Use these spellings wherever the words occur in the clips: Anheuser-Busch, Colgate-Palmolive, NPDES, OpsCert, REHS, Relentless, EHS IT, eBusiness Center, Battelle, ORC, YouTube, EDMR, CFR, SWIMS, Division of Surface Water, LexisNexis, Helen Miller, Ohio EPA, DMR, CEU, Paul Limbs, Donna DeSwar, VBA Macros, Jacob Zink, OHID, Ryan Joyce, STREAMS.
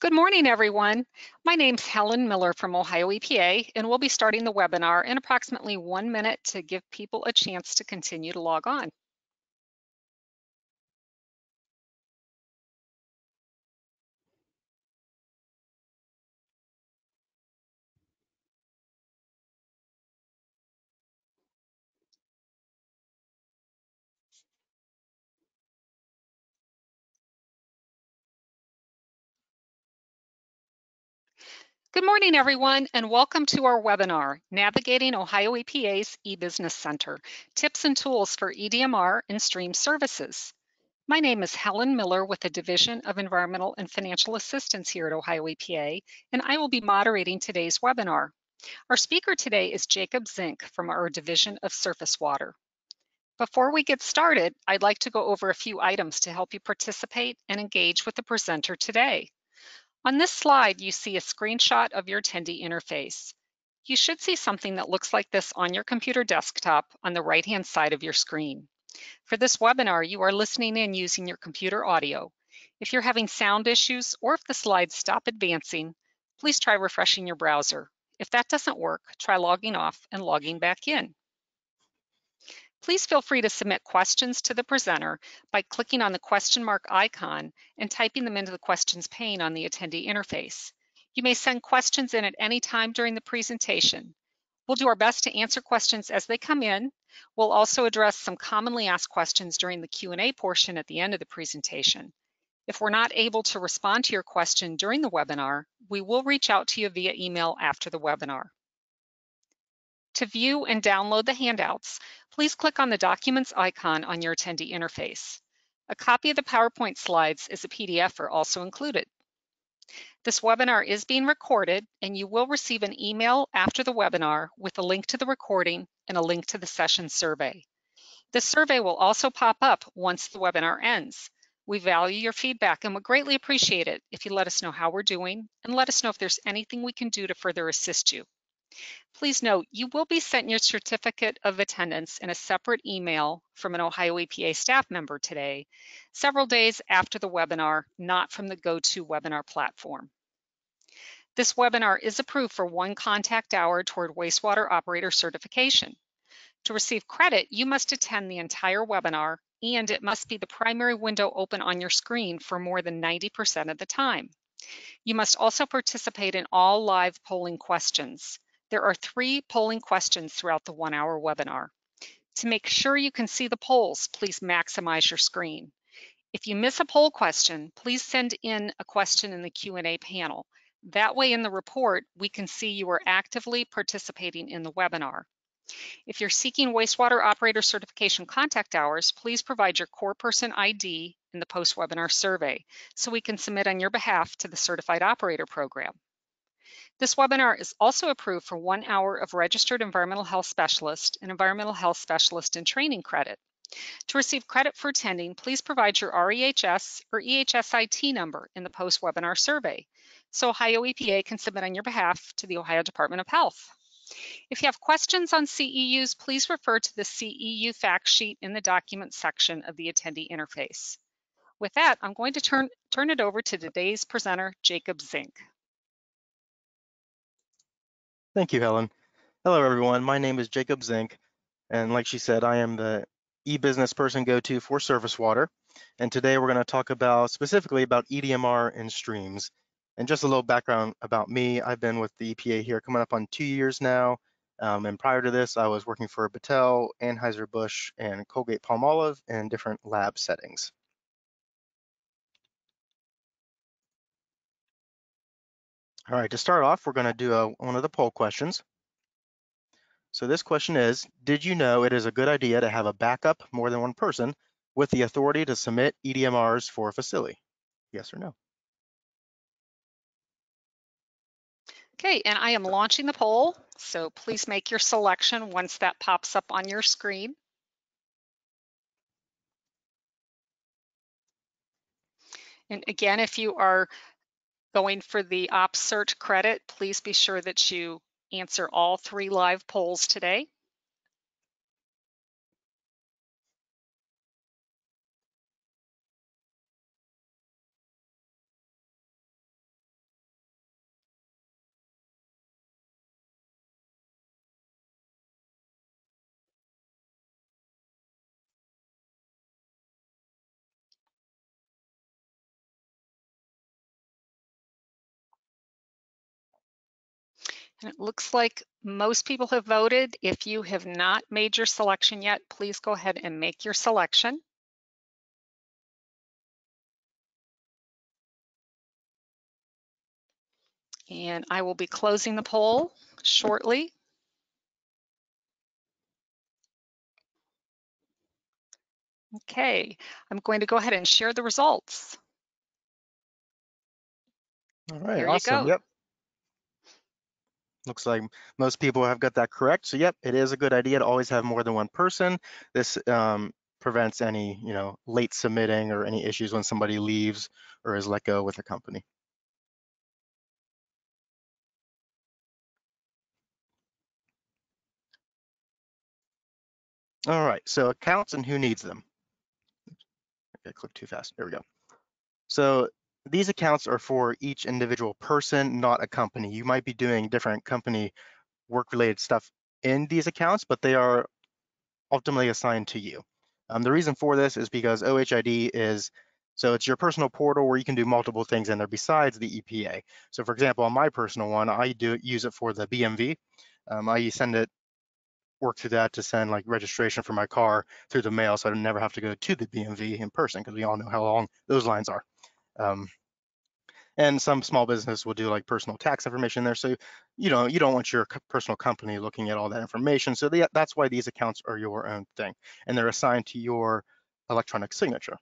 Good morning, everyone. My name's Helen Miller from Ohio EPA, and we'll be starting the webinar in approximately 1 minute to give people a chance to continue to log on. Good morning, everyone, and welcome to our webinar, Navigating Ohio EPA's eBusiness Center, Tips and Tools for EDMR and STREAMS Services. My name is Helen Miller with the Division of Environmental and Financial Assistance here at Ohio EPA, and I will be moderating today's webinar. Our speaker today is Jacob Zink from our Division of Surface Water. Before we get started, I'd like to go over a few items to help you participate and engage with the presenter today. On this slide, you see a screenshot of your attendee interface. You should see something that looks like this on your computer desktop on the right-hand side of your screen. For this webinar, you are listening in using your computer audio. If you're having sound issues or if the slides stop advancing, please try refreshing your browser. If that doesn't work, try logging off and logging back in. Please feel free to submit questions to the presenter by clicking on the question mark icon and typing them into the questions pane on the attendee interface. You may send questions in at any time during the presentation. We'll do our best to answer questions as they come in. We'll also address some commonly asked questions during the Q&A portion at the end of the presentation. If we're not able to respond to your question during the webinar, we will reach out to you via email after the webinar. To view and download the handouts, please click on the Documents icon on your attendee interface. A copy of the PowerPoint slides as a PDF are also included. This webinar is being recorded, and you will receive an email after the webinar with a link to the recording and a link to the session survey. The survey will also pop up once the webinar ends. We value your feedback and would greatly appreciate it if you let us know how we're doing and let us know if there's anything we can do to further assist you. Please note, you will be sent your certificate of attendance in a separate email from an Ohio EPA staff member today, several days after the webinar, not from the GoToWebinar platform. This webinar is approved for one contact hour toward wastewater operator certification. To receive credit, you must attend the entire webinar, and it must be the primary window open on your screen for more than 90% of the time. You must also participate in all live polling questions. There are 3 polling questions throughout the 1-hour webinar. To make sure you can see the polls, please maximize your screen. If you miss a poll question, please send in a question in the Q&A panel. That way in the report, we can see you are actively participating in the webinar. If you're seeking wastewater operator certification contact hours, please provide your core person ID in the post-webinar survey so we can submit on your behalf to the Certified Operator Program. This webinar is also approved for 1 hour of registered environmental health specialist and environmental health specialist in training credit. To receive credit for attending, please provide your REHS or EHS IT number in the post-webinar survey so Ohio EPA can submit on your behalf to the Ohio Department of Health. If you have questions on CEUs, please refer to the CEU fact sheet in the Documents section of the attendee interface. With that, I'm going to turn it over to today's presenter, Jacob Zink. Thank you, Helen. Hello, everyone. My name is Jacob Zink, and like she said, I am the e-business person go-to for surface water. And today we're going to talk about specifically about EDMR and STREAMS. And just a little background about me. I've been with the EPA here coming up on 2 years now. And prior to this, I was working for Battelle, Anheuser-Busch, and Colgate-Palmolive in different lab settings. All right, to start off, we're going to do one of the poll questions. So this question is, did you know it is a good idea to have a backup, more than one person, with the authority to submit EDMRs for a facility? Yes or no? Okay, and I am launching the poll, so please make your selection once that pops up on your screen. And again, if you are going for the OpsCert credit, please be sure that you answer all 3 live polls today. It looks like most people have voted. If you have not made your selection yet, please go ahead and make your selection. And I will be closing the poll shortly. Okay, I'm going to go ahead and share the results. All right, there awesome. You go. Yep. Looks like most people have got that correct. So yep, it is a good idea to always have more than one person. This prevents any, you know, late submitting or any issues when somebody leaves or is let go with a company. All right, so accounts and who needs them. I clicked too fast, there we go. So these accounts are for each individual person, not a company. You might be doing different company work-related stuff in these accounts, but they are ultimately assigned to you. The reason for this is because OHID is, so it's your personal portal where you can do multiple things in there besides the EPA. So for example, on my personal one, I use it for the BMV. I send it, work through that to send like registration for my car through the mail, so I never have to go to the BMV in person, because we all know how long those lines are. And some small business will do like personal tax information there, so you know, you don't want your personal company looking at all that information. So that's why these accounts are your own thing, and they're assigned to your electronic signature.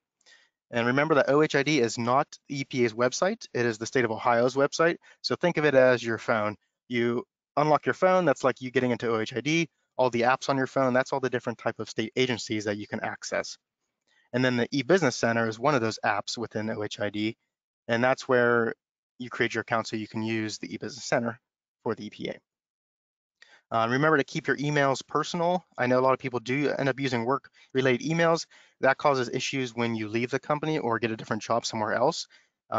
And remember that OHID is not the EPA's website, it is the state of Ohio's website. So think of it as your phone. You unlock your phone, that's like you getting into OHID. All the apps on your phone, that's all the different type of state agencies that you can access. And then the eBusiness Center is one of those apps within OHID, and that's where you create your account so you can use the eBusiness Center for the EPA. Remember to keep your emails personal. I know a lot of people do end up using work-related emails. That causes issues when you leave the company or get a different job somewhere else.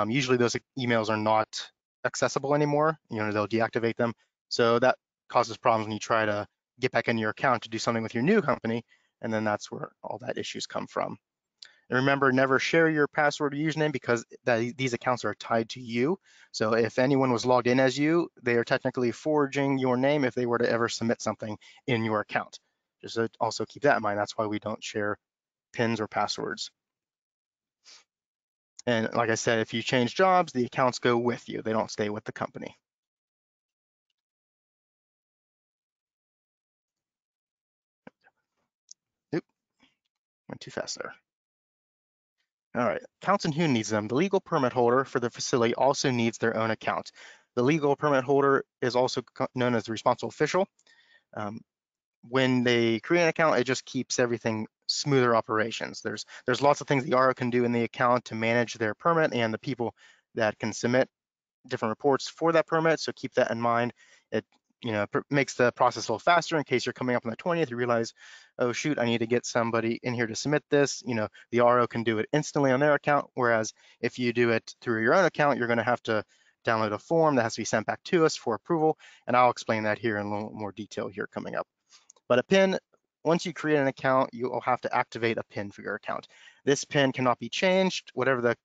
Usually those emails are not accessible anymore. You know, they'll deactivate them. So that causes problems when you try to get back into your account to do something with your new company, and then that's where all that issues come from. And remember, never share your password or username, because these accounts are tied to you. So if anyone was logged in as you, they are technically forging your name if they were to ever submit something in your account. Just also keep that in mind. That's why we don't share PINs or passwords. And like I said, if you change jobs, the accounts go with you. They don't stay with the company. Went too fast there. All right, accounts and who needs them. The legal permit holder for the facility also needs their own account. The legal permit holder is also known as the responsible official. When they create an account, it just keeps everything smoother operations. There's lots of things the RO can do in the account to manage their permit and the people that can submit different reports for that permit, so keep that in mind. It makes the process a little faster in case you're coming up on the 20th, you realize, oh shoot, I need to get somebody in here to submit this. You know, the RO can do it instantly on their account, whereas if you do it through your own account, you're gonna have to download a form that has to be sent back to us for approval, and I'll explain that here in a little more detail here coming up. But a PIN, once you create an account, you'll have to activate a PIN for your account. This PIN cannot be changed. Whatever the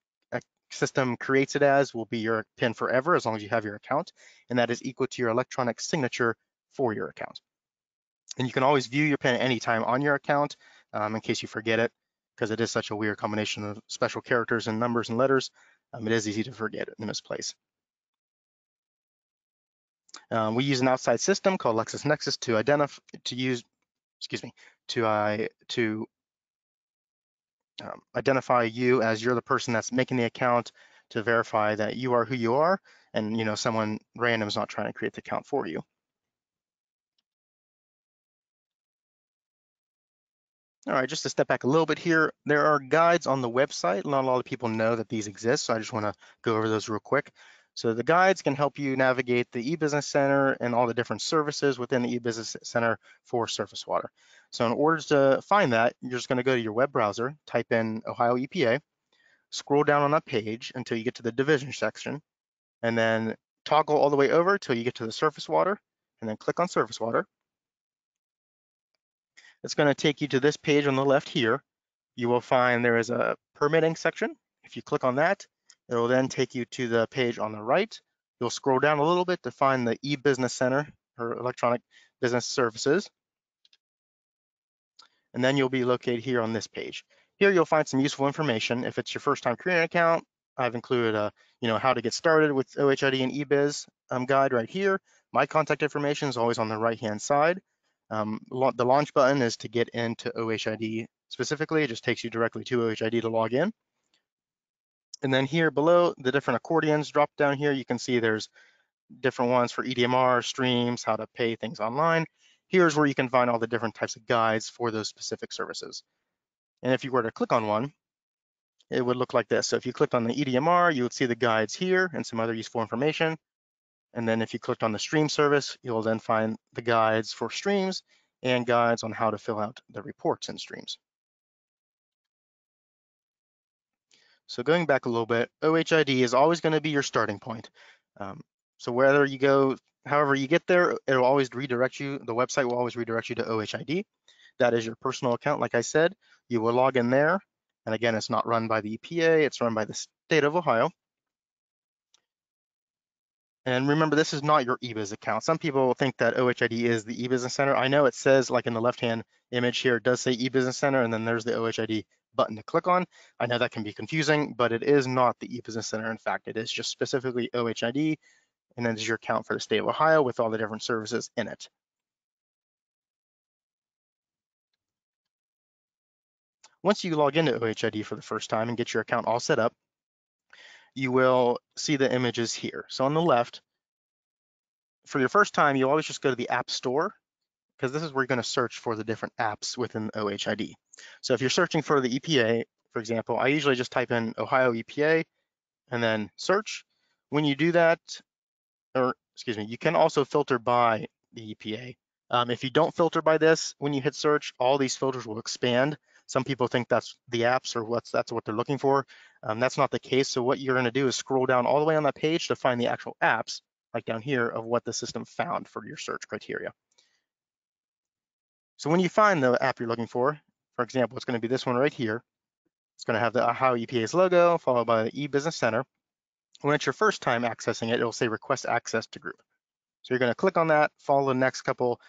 system creates it as will be your PIN forever, as long as you have your account, and that is equal to your electronic signature for your account. And you can always view your PIN anytime on your account in case you forget it, because it is such a weird combination of special characters and numbers and letters. It is easy to forget and misplace. We use an outside system called LexisNexis to identify to identify you as you're the person that's making the account, to verify that you are who you are, and you know, someone random is not trying to create the account for you. All right, just to step back a little bit here, there are guides on the website. Not a lot of people know that these exist, so I just want to go over those real quick. So the guides can help you navigate the eBusiness Center and all the different services within the eBusiness Center for surface water. So in order to find that, you're just going to go to your web browser, type in Ohio EPA, scroll down on that page until you get to the division section, and then toggle all the way over till you get to the surface water, and then click on surface water. It's going to take you to this page on the left here. You will find there is a permitting section. If you click on that, it will then take you to the page on the right You'll scroll down a little bit to find the eBusiness Center or Electronic Business Services. And then you'll be located here on this page. Here you'll find some useful information. If it's your first time creating an account, I've included a how to get started with OHID and eBiz guide right here. My contact information is always on the right-hand side. The launch button is to get into OHID specifically. It just takes you directly to OHID to log in. And then here below the different accordions drop down here, you can see there's different ones for EDMR, STREAMS, how to pay things online. Here's where you can find all the different types of guides for those specific services. And if you were to click on one, it would look like this. So if you clicked on the EDMR, you would see the guides here and some other useful information. And then if you clicked on the STREAMS service, you'll then find the guides for STREAMS and guides on how to fill out the reports in STREAMS. So going back a little bit, OHID is always going to be your starting point. So whether you go, however you get there, it'll always redirect you. The website will always redirect you to OHID. That is your personal account. Like I said, you will log in there. And again, it's not run by the EPA, it's run by the state of Ohio. And remember, this is not your eBiz account. Some people think that OHID is the eBusiness Center. I know it says, like in the left-hand image here, it does say eBusiness Center, and then there's the OHID button to click on. I know that can be confusing, but it is not the eBusiness Center. In fact, it is just specifically OHID, and then it's your account for the state of Ohio with all the different services in it. Once you log into OHID for the first time and get your account all set up, you will see the images here. So on the left, for your first time, you'll always just go to the app store, because this is where you're going to search for the different apps within OHID. So if you're searching for the EPA, for example, I usually just type in Ohio EPA and then search. When you do that, or excuse me, you can also filter by the EPA. If you don't filter by this, when you hit search, all these filters will expand. Some people think that's the apps or that's what they're looking for. That's not the case. So what you're going to do is scroll down all the way on that page to find the actual apps, like down here, of what the system found for your search criteria. So when you find the app you're looking for example, it's going to be this one right here. It's going to have the Ohio EPA's logo followed by the eBusiness Center. When it's your first time accessing it, it'll say request access to group. So you're going to click on that, follow the next couple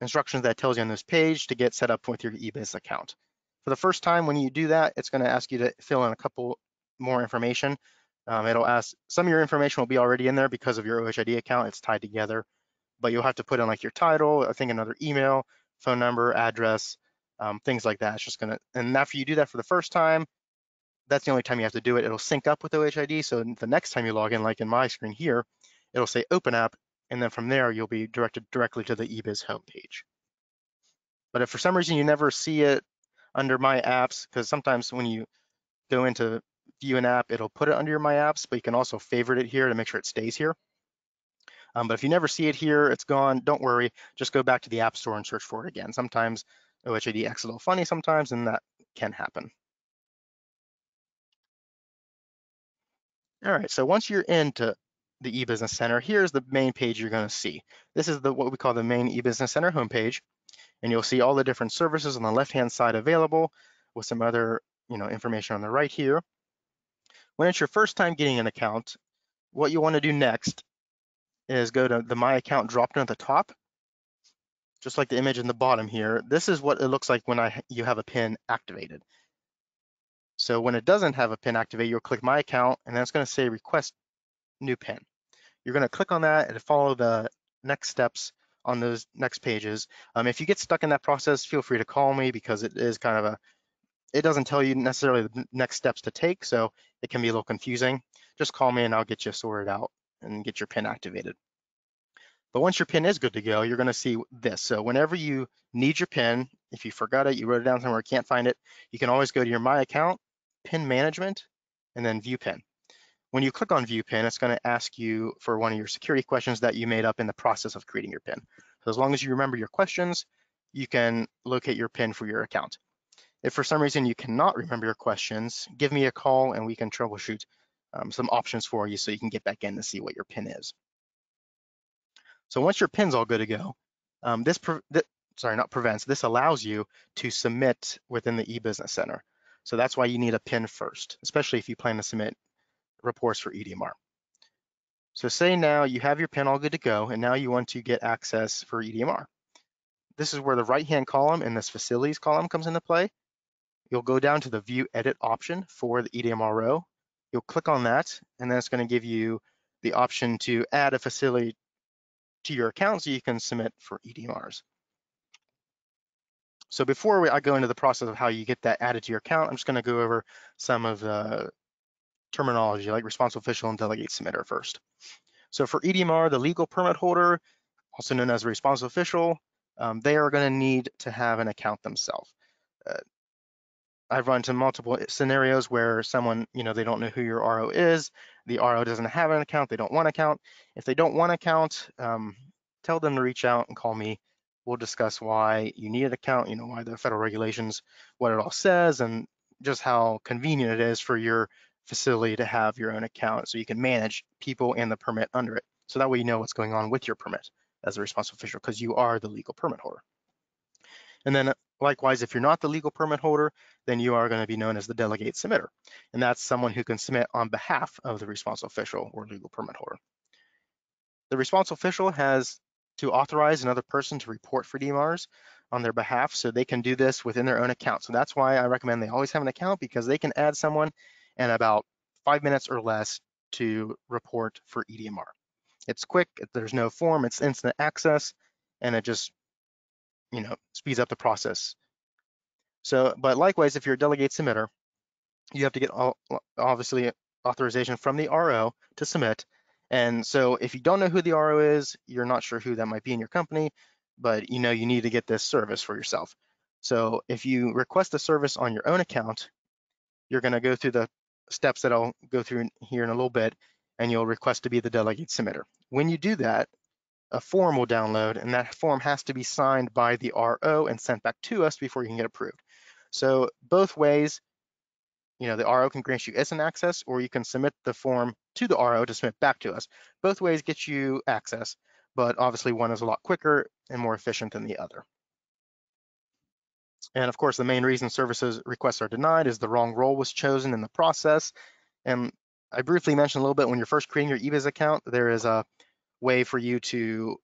instructions that tells you on this page to get set up with your eBiz account. For the first time, when you do that, it's going to ask you to fill in a couple more information. It'll ask, some of your information will be already in there because of your OHID account, it's tied together, but you'll have to put in like your title, I think another email, phone number, address, things like that. It's just going to, and after you do that for the first time, that's the only time you have to do it. It'll sync up with OHID, so the next time you log in, like in my screen here, it'll say open app, and then from there, you'll be directed directly to the eBiz homepage. But if for some reason you never see it under My Apps, because sometimes when you go into view an app, it'll put it under your My Apps, but you can also favorite it here to make sure it stays here. But if you never see it here, it's gone, don't worry, just go back to the App Store and search for it again. Sometimes OHID acts a little funny sometimes, and that can happen. All right, so once you're into the eBusiness Center, here's the main page you're going to see. This is the what we call the main eBusiness Center homepage, and you'll see all the different services on the left-hand side available with some other information on the right here. When it's your first time getting an account, what you want to do next is go to the My Account drop down at the top, just like the image in the bottom here. This is what it looks like when you have a PIN activated. So when it doesn't have a PIN activated, you'll click My Account, and that's going to say Request New PIN. You're going to click on that and follow the next steps on those next pages. If you get stuck in that process, feel free to call me, because it is kind of a, it doesn't tell you necessarily the next steps to take, so it can be a little confusing. Just call me and I'll get you sorted out and get your PIN activated. But once your PIN is good to go, you're going to see this. So whenever you need your PIN, if you forgot it, you wrote it down somewhere, can't find it, you can always go to your My Account, PIN Management, and then View PIN. When you click on View PIN, it's going to ask you for one of your security questions that you made up in the process of creating your PIN. So as long as you remember your questions, you can locate your PIN for your account. If for some reason you cannot remember your questions, give me a call and we can troubleshoot some options for you so you can get back in to see what your PIN is. So once your PIN's all good to go, this allows you to submit within the eBusiness Center. So that's why you need a PIN first, especially if you plan to submit reports for EDMR. So say now you have your PIN all good to go, and now you want to get access for EDMR. This is where the right-hand column and this facilities column comes into play. You'll go down to the view edit option for the EDMR row. You'll click on that, and then it's going to give you the option to add a facility to your account so you can submit for EDMRs. So before I go into the process of how you get that added to your account, I'm just going to go over some of the terminology like responsible official and delegate submitter first. So for EDMR, the legal permit holder, also known as a responsible official, they are going to need to have an account themselves. I've run into multiple scenarios where someone, they don't know who your RO is. The RO doesn't have an account. They don't want an account. If they don't want an account, tell them to reach out and call me. We'll discuss why you need an account, why the federal regulations, what it all says, and just how convenient it is for your facility to have your own account so you can manage people and the permit under it. So that way you know what's going on with your permit as a responsible official because you are the legal permit holder. And then likewise, if you're not the legal permit holder, then you are going to be known as the delegate submitter. And that's someone who can submit on behalf of the responsible official or legal permit holder. The responsible official has to authorize another person to report for DMRs on their behalf, so they can do this within their own account. So that's why I recommend they always have an account, because they can add someone in about 5 minutes or less to report for EDMR. It's quick, there's no form, it's instant access, and it just speeds up the process. So, but likewise, if you're a delegate submitter, you have to get obviously authorization from the RO to submit. And so if you don't know who the RO is, you're not sure who that might be in your company, but you need to get this service for yourself. So if you request the service on your own account, you're going to go through the steps that I'll go through here in a little bit, and you'll request to be the delegate submitter. When you do that, a form will download, and that form has to be signed by the RO and sent back to us before you can get approved. So both ways, the RO can grant you instant access, or you can submit the form to the RO to submit back to us. Both ways get you access, but obviously one is a lot quicker and more efficient than the other. And of course, the main reason services requests are denied is the wrong role was chosen in the process. And I briefly mentioned a little bit when you're first creating your eBiz account, there is a way for you to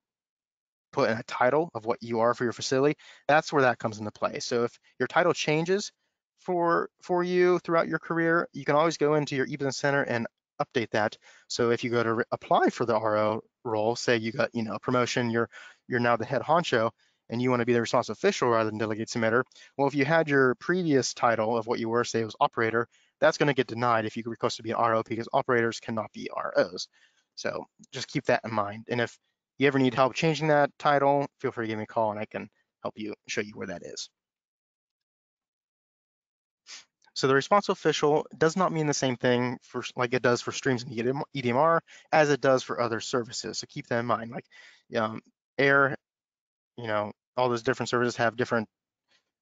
put in a title of what you are for your facility. That's where that comes into play. So if your title changes for you throughout your career, you can always go into your eBusiness Center and update that. So if you go to apply for the RO role, say you got a promotion, you're now the head honcho, and you want to be the responsible official rather than delegate submitter. Well, if you had your previous title of what you were, say it was operator, that's going to get denied if you request to be an RO, because operators cannot be ROs. So just keep that in mind. And if you ever need help changing that title, feel free to give me a call and I can help you, show you where that is. So the responsible official does not mean the same thing for like it does for streams and EDMR as it does for other services. So keep that in mind. Like AIR, all those different services have different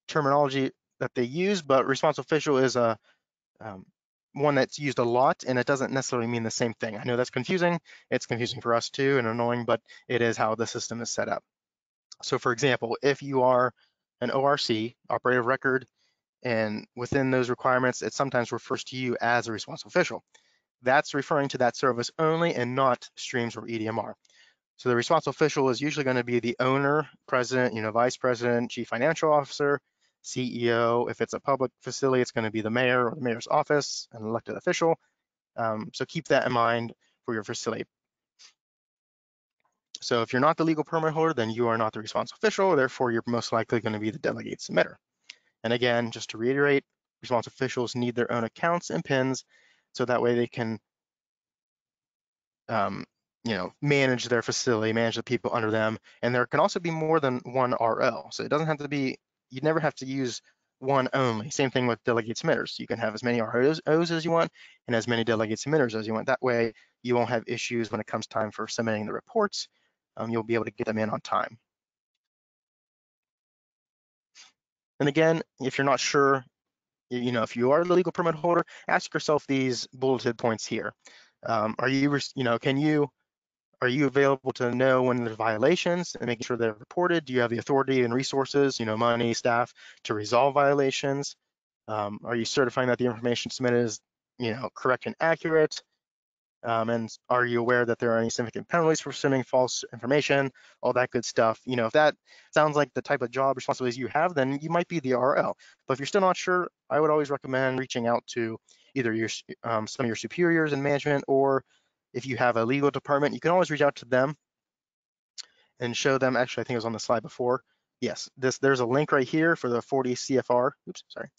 terminology that they use, but responsible official is a one that's used a lot, and it doesn't necessarily mean the same thing. I know that's confusing. It's confusing for us too and annoying, but it is how the system is set up. So for example, if you are an ORC, operator of record, and within those requirements, it sometimes refers to you as a responsible official. That's referring to that service only and not streams or EDMR. So the responsible official is usually going to be the owner, president, vice president, chief financial officer, CEO. If it's a public facility, it's going to be the mayor or the mayor's office, an elected official. So keep that in mind for your facility. So if you're not the legal permit holder, then you are not the responsible official. Therefore, you're most likely going to be the delegate submitter. And again, just to reiterate, responsible officials need their own accounts and PINs, so that way they can manage their facility, manage the people under them. And there can also be more than one RO. So it doesn't have to be, you never have to use one only. Same thing with delegate submitters. You can have as many ROs as you want and as many delegate submitters as you want. That way you won't have issues when it comes time for submitting the reports. You'll be able to get them in on time. And again, if you're not sure, if you are the legal permit holder, ask yourself these bulleted points here. Are you available to know when there's violations and making sure they're reported? Do you have the authority and resources, money, staff, to resolve violations? Are you certifying that the information submitted is, correct and accurate? And are you aware that there are any significant penalties for submitting false information, all that good stuff? You know, if that sounds like the type of job responsibilities you have, then you might be the RO. But if you're still not sure, I would always recommend reaching out to either your some of your superiors in management, or if you have a legal department, you can always reach out to them and show them. Actually, I think it was on the slide before. Yes, there's a link right here for the 40 CFR. Oops, sorry.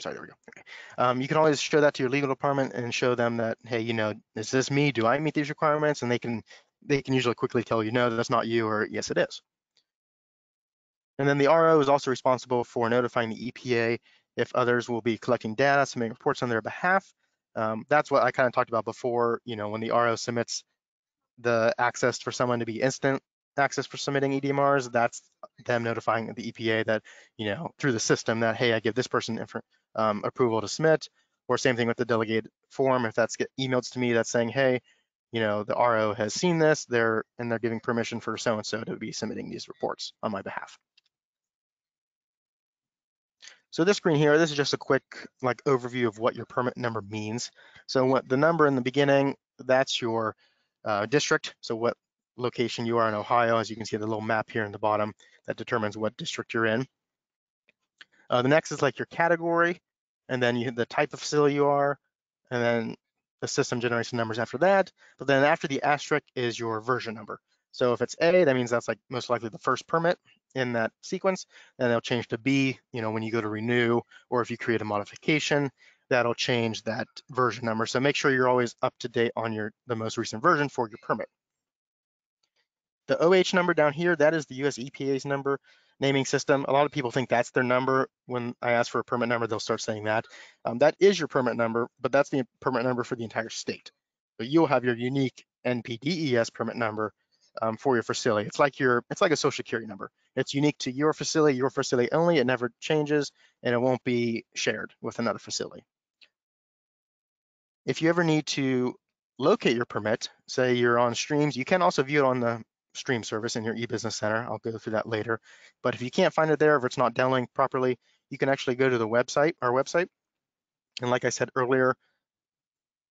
Sorry, there we go. Okay. You can always show that to your legal department and show them that, hey, you know, is this me? Do I meet these requirements? And they can usually quickly tell you, no, that's not you, or yes, it is. And then the RO is also responsible for notifying the EPA if others will be collecting data, submitting reports on their behalf. That's what I kind of talked about before. You know, when the RO submits the access for someone to be instant access for submitting EDMRs, that's them notifying the EPA that, you know, through the system that, hey, I give this person approval to submit. Or same thing with the delegated form. If that's emailed to me, that's saying, hey, you know, the RO has seen this, they're giving permission for so-and-so to be submitting these reports on my behalf. So this screen here, this is just a quick like overview of what your permit number means. So what the number in the beginning, that's your district. So what location you are in Ohio, as you can see the little map here in the bottom that determines what district you're in. The next is like your category, and then you have the type of facility you are, and then the system generates the numbers after that. But then after the asterisk is your version number. So if it's A, that means that's like most likely the first permit in that sequence, and they'll change to B, you know, when you go to renew, or if you create a modification, that'll change that version number. So make sure you're always up to date on the most recent version for your permit. The OH number down here, that is the US EPA's number naming system. A lot of people think that's their number. When I ask for a permit number, they'll start saying that. That is your permit number, but that's the permit number for the entire state. So you'll have your unique NPDES permit number for your facility. It's like a social security number. It's unique to your facility only. It never changes, and it won't be shared with another facility. If you ever need to locate your permit, say you're on STREAMS, you can also view it on the stream service in your eBusiness Center. I'll go through that later. But if you can't find it there, if it's not downloading properly, you can actually go to the website, our website. And like I said earlier,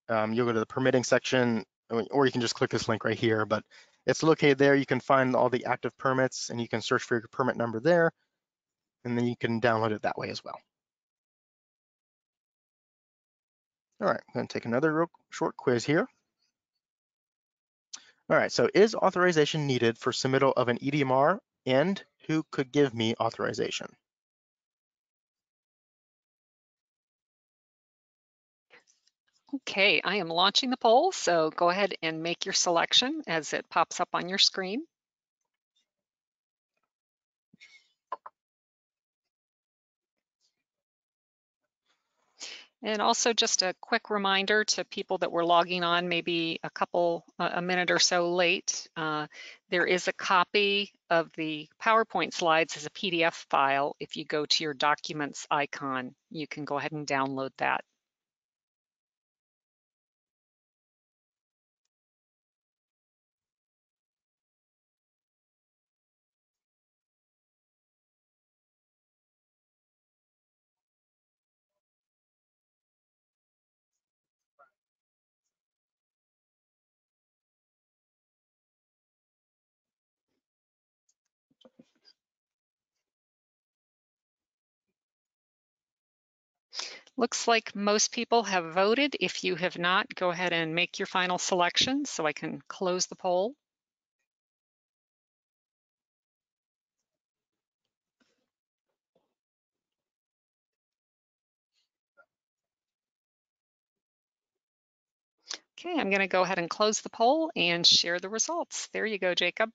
you'll go to the permitting section, or you can just click this link right here, but it's located there. You can find all the active permits, and you can search for your permit number there, and then you can download it that way as well. All right, I'm gonna take another real short quiz here. All right, so is authorization needed for submittal of an EDMR, and who could give me authorization? Okay, I am launching the poll, so go ahead and make your selection as it pops up on your screen. And also just a quick reminder to people that were logging on maybe a minute or so late, there is a copy of the PowerPoint slides as a PDF file. If you go to your documents icon, you can go ahead and download that. Looks like most people have voted. If you have not, go ahead and make your final selection so I can close the poll. Okay, I'm gonna go ahead and close the poll and share the results. There you go, Jacob.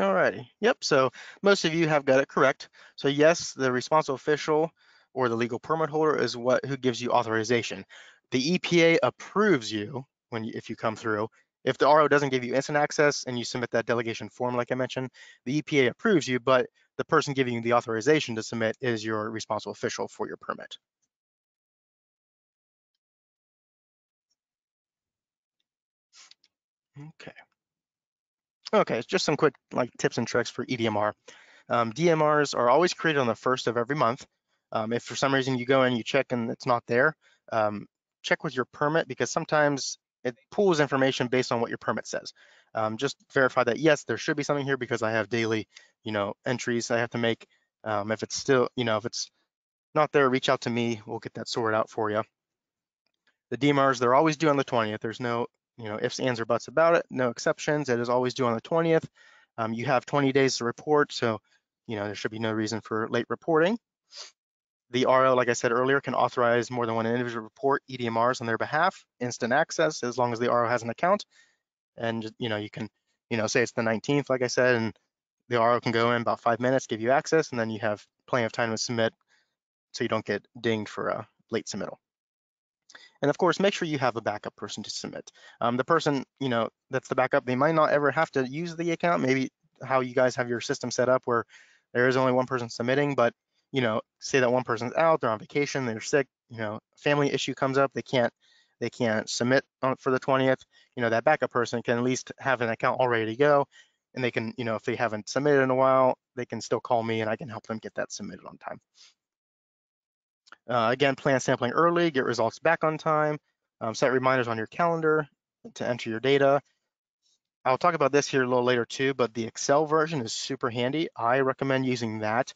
All righty, yep, so most of you have got it correct. So yes, the responsible official or the legal permit holder is who gives you authorization. The EPA approves you if you come through. If the RO doesn't give you instant access and you submit that delegation form like I mentioned, the EPA approves you, but the person giving you the authorization to submit is your responsible official for your permit. Okay, just some quick like tips and tricks for EDMR. DMRs are always created on the 1st of every month. If for some reason you go in, you check and it's not there, check with your permit, because sometimes it pulls information based on what your permit says. Just verify that, yes, there should be something here because I have daily, entries I have to make. If it's still, if it's not there, reach out to me. We'll get that sorted out for you. The DMRs, they're always due on the 20th. There's no, ifs, ands, or buts about it. No exceptions. It is always due on the 20th. You have 20 days to report, so, there should be no reason for late reporting. The RO, like I said earlier, can authorize more than one individual report EDMRs on their behalf, instant access, as long as the RO has an account. And, you can, say it's the 19th, like I said, and the RO can go in about 5 minutes, give you access, and then you have plenty of time to submit so you don't get dinged for a late submittal. And of course, make sure you have a backup person to submit. The person, that's the backup, they might not ever have to use the account, maybe how you guys have your system set up where there is only one person submitting, but say that one person's out, they're on vacation, they're sick, family issue comes up, they can't submit on, for the 20th, that backup person can at least have an account all ready to go, and they can, if they haven't submitted in a while, they can still call me and I can help them get that submitted on time. Again, plan sampling early, get results back on time, set reminders on your calendar to enter your data. I'll talk about this here a little later too, but the Excel version is super handy. I recommend using that.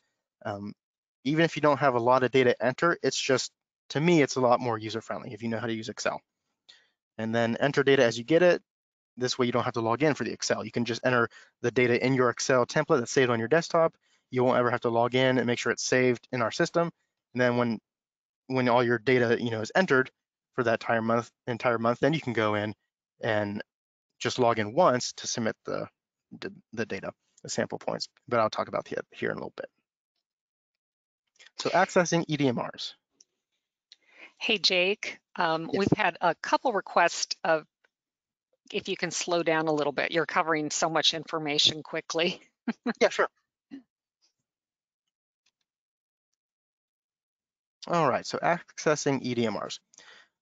Even if you don't have a lot of data to enter, it's just, to me, it's a lot more user-friendly if you know how to use Excel. And then enter data as you get it. This way you don't have to log in for the Excel. You can just enter the data in your Excel template that's saved on your desktop. You won't ever have to log in and make sure it's saved in our system. And then when all your data, is entered for that entire month, then you can go in and just log in once to submit the data, the sample points. But I'll talk about that here in a little bit. So accessing EDMRs. Hey, Jake, yes. We've had a couple requests of if you can slow down a little bit. You're covering so much information quickly. Yeah, sure. All right, so accessing EDMRs.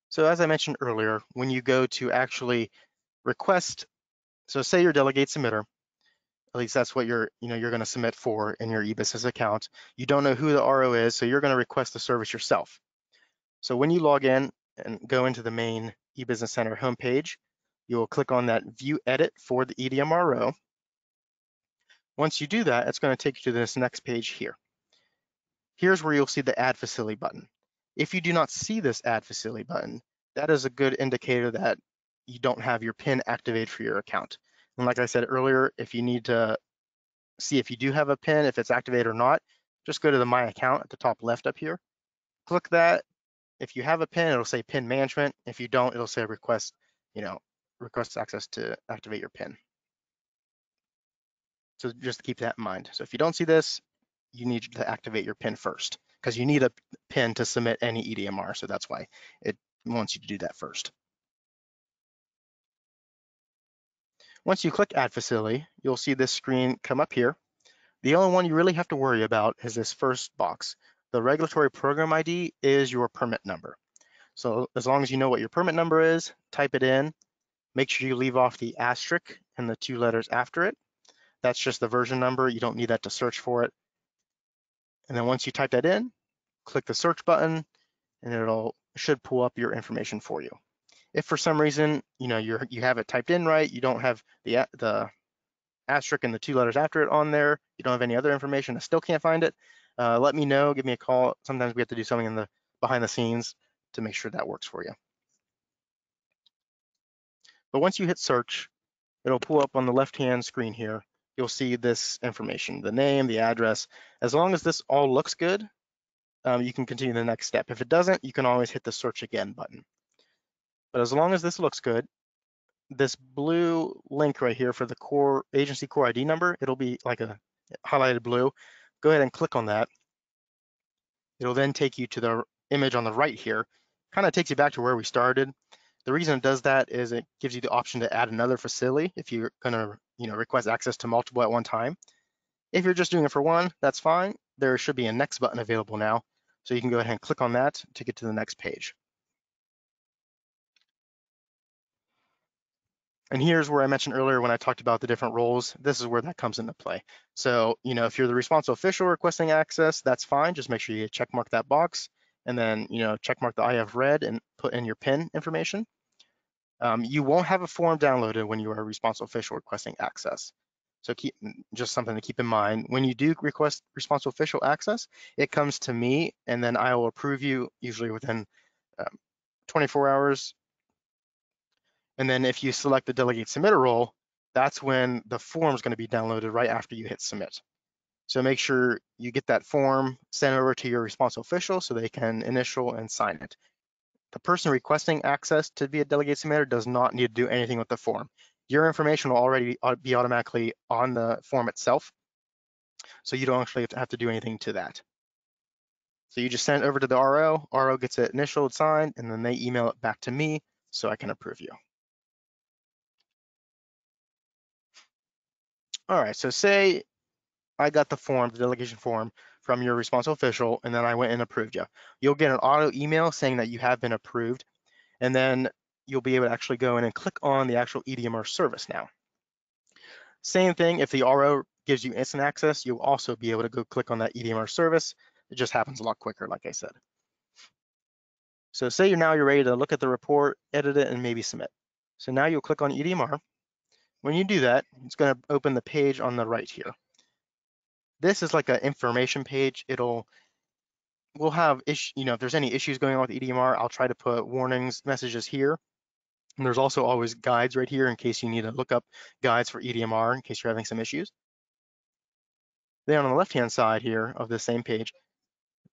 So as I mentioned earlier, when you go to actually request, so say your delegate submitter, at least that's what you're going to submit for in your eBusiness account. You don't know who the RO is, so you're going to request the service yourself. So when you log in and go into the main eBusiness Center homepage, you will click on that View Edit for the EDMR row. Once you do that, it's going to take you to this next page here. Here's where you'll see the Add Facility button. If you do not see this Add Facility button, that is a good indicator that you don't have your PIN activated for your account. And like I said earlier, if you need to see if you do have a PIN, if it's activated or not, just go to the My Account at the top left up here. Click that. If you have a PIN, it'll say PIN Management. If you don't, it'll say Request, Request Access to activate your PIN. So just keep that in mind. So if you don't see this, you need to activate your PIN first because you need a PIN to submit any EDMR. So that's why it wants you to do that first. Once you click Add Facility, you'll see this screen come up here. The only one you really have to worry about is this first box. The regulatory program ID is your permit number. So as long as you know what your permit number is, type it in. Make sure you leave off the asterisk and the two letters after it. That's just the version number. You don't need that to search for it. And then once you type that in, click the search button and it should pull up your information for you. If for some reason, you have it typed in right, you don't have the asterisk and the two letters after it on there, you don't have any other information, I still can't find it, let me know, give me a call. Sometimes we have to do something in the behind the scenes to make sure that works for you. But once you hit search, it'll pull up on the left-hand screen here. You'll see this information, the name, the address. As long as this all looks good, you can continue the next step. If it doesn't, you can always hit the search again button. But as long as this looks good, this blue link right here for the core agency core ID number, it'll be like a highlighted blue. Go ahead and click on that. It'll then take you to the image on the right here. Kind of takes you back to where we started. The reason it does that is it gives you the option to add another facility if you're going to request access to multiple at one time. If you're just doing it for one, that's fine. There should be a next button available now. So you can go ahead and click on that to get to the next page. And here's where I mentioned earlier when I talked about the different roles, this is where that comes into play. So, you know, if you're the responsible official requesting access, that's fine. Just make sure you check mark that box and then, you know, check mark the I have read and put in your PIN information. You won't have a form downloaded when you are a responsible official requesting access. So keep just something to keep in mind. When you do request responsible official access, it comes to me and then I will approve you usually within 24 hours. And then if you select the delegate submitter role, that's when the form is going to be downloaded right after you hit submit. So make sure you get that form, send it over to your responsible official so they can initial and sign it. The person requesting access to be a delegate submitter does not need to do anything with the form. Your information will already be automatically on the form itself. So you don't actually have to do anything to that. So you just send it over to the RO, RO gets it initialed, signed, and then they email it back to me so I can approve you. All right, so say I got the form, the delegation form from your responsible official, and then I went and approved you. You'll get an auto email saying that you have been approved, and then you'll be able to actually go in and click on the actual EDMR service now. Same thing, if the RO gives you instant access, you'll also be able to go click on that EDMR service. It just happens a lot quicker, like I said. So say you're ready to look at the report, edit it, and maybe submit. So now you'll click on EDMR. When you do that, it's going to open the page on the right here. This is like an information page. We'll have you know, if there's any issues going on with EDMR, I'll try to put warnings, messages here. And there's also always guides right here in case you need to look up guides for EDMR in case you're having some issues. Then on the left-hand side here of the same page,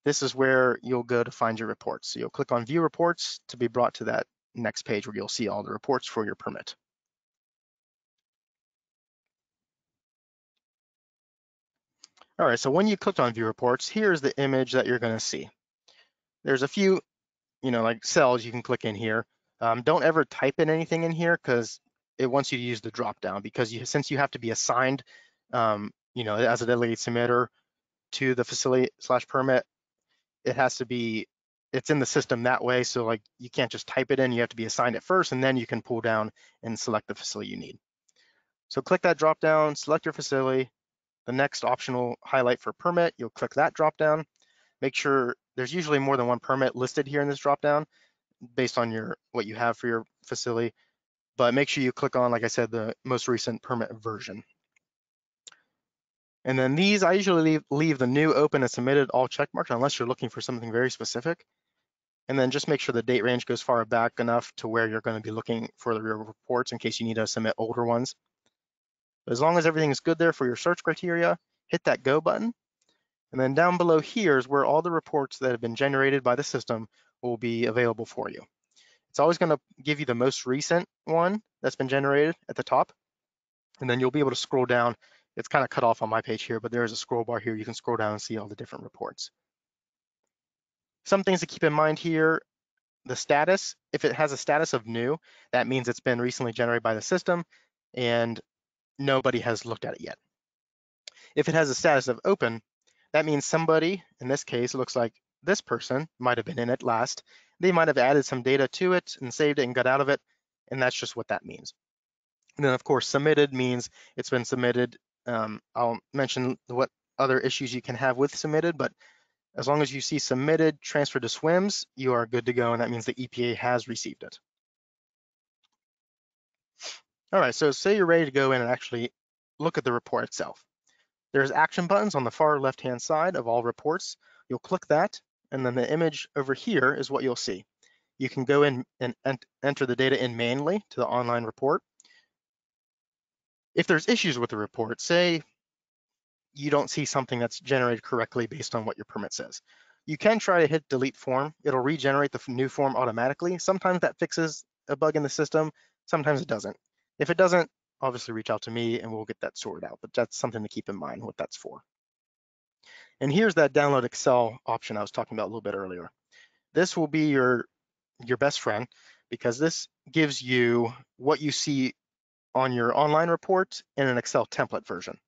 this is where you'll go to find your reports. So you'll click on View Reports to be brought to that next page where you'll see all the reports for your permit. All right, so when you clicked on View Reports, here's the image that you're going to see. There's a few, you know, like cells you can click in here. Don't ever type in anything in here because it wants you to use the drop down because since you have to be assigned, you know, as a delegate submitter to the facility / permit, it has to be, it's in the system that way. So like you can't just type it in, you have to be assigned it first and then you can pull down and select the facility you need. So click that drop down, select your facility. The next optional highlight for permit, you'll click that dropdown. Make sure there's usually more than one permit listed here in this dropdown based on what you have for your facility, but make sure you click on, like I said, the most recent permit version. And then these, I usually leave the new, open, and submitted all checkmarked unless you're looking for something very specific. And then just make sure the date range goes far back enough to where you're going to be looking for the reports in case you need to submit older ones. But as long as everything is good there for your search criteria, hit that go button. And then down below here is where all the reports that have been generated by the system will be available for you. It's always going to give you the most recent one that's been generated at the top. And then you'll be able to scroll down. It's kind of cut off on my page here, but there is a scroll bar here. You can scroll down and see all the different reports. Some things to keep in mind here. The status, if it has a status of new, that means it's been recently generated by the system and nobody has looked at it yet. If it has a status of open, that means somebody, in this case, it looks like this person might have been in it last. They might have added some data to it and saved it and got out of it, and that's just what that means. And then, of course, submitted means it's been submitted. I'll mention what other issues you can have with submitted, but as long as you see submitted, transferred to SWIMS, you are good to go, and that means the EPA has received it. All right, so say you're ready to go in and actually look at the report itself. There's action buttons on the far left-hand side of all reports. You'll click that, and then the image over here is what you'll see. You can go in and enter the data in manually to the online report. If there's issues with the report, say you don't see something that's generated correctly based on what your permit says, you can try to hit delete form. It'll regenerate the new form automatically. Sometimes that fixes a bug in the system, sometimes it doesn't. If it doesn't, obviously reach out to me and we'll get that sorted out, but that's something to keep in mind what that's for. And here's that download Excel option I was talking about a little bit earlier. This will be your best friend because this gives you what you see on your online report in an Excel template version.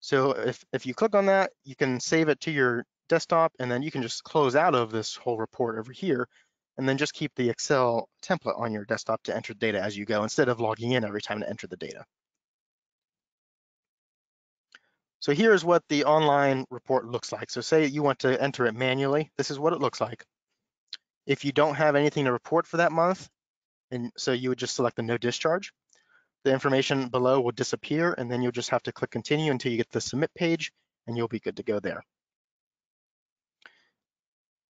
So if you click on that, you can save it to your desktop and then you can just close out of this whole report over here and then just keep the Excel template on your desktop to enter data as you go instead of logging in every time to enter the data. So here's what the online report looks like. So say you want to enter it manually, this is what it looks like. If you don't have anything to report for that month, and so you would just select the no discharge. The information below will disappear, and then you'll just have to click continue until you get to the submit page, and you'll be good to go there.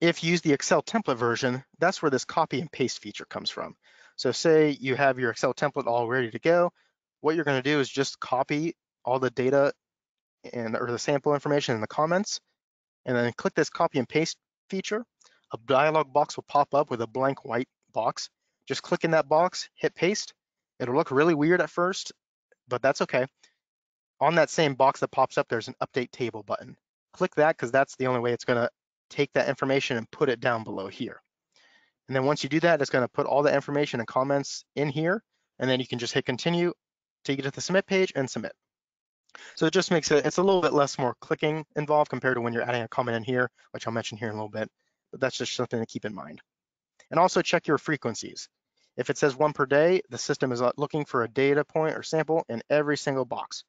If you use the Excel template version, that's where this copy and paste feature comes from. So say you have your Excel template all ready to go, what you're gonna do is just copy all the data or the sample information in the comments, and then click this copy and paste feature. A dialog box will pop up with a blank white box. Just click in that box, hit paste. It'll look really weird at first, but that's okay. On that same box that pops up, there's an update table button. Click that, because that's the only way it's gonna take that information and put it down below here. And then once you do that, it's gonna put all the information and comments in here, and then you can just hit continue to get to the submit page and submit. So it just makes it, it's a little bit less more clicking involved compared to when you're adding a comment in here, which I'll mention here in a little bit, but that's just something to keep in mind. And also check your frequencies. If it says one per day, the system is looking for a data point or sample in every single box.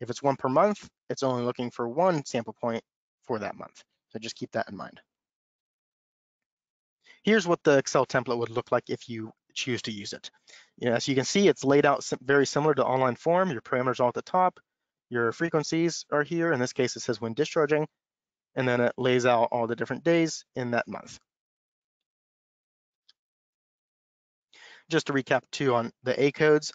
If it's one per month, it's only looking for one sample point for that month. So just keep that in mind. Here's what the Excel template would look like if you choose to use it. You know, as you can see, it's laid out very similar to online form. Your parameters are at the top. Your frequencies are here. In this case, it says when discharging, and then it lays out all the different days in that month. Just to recap too on the A codes,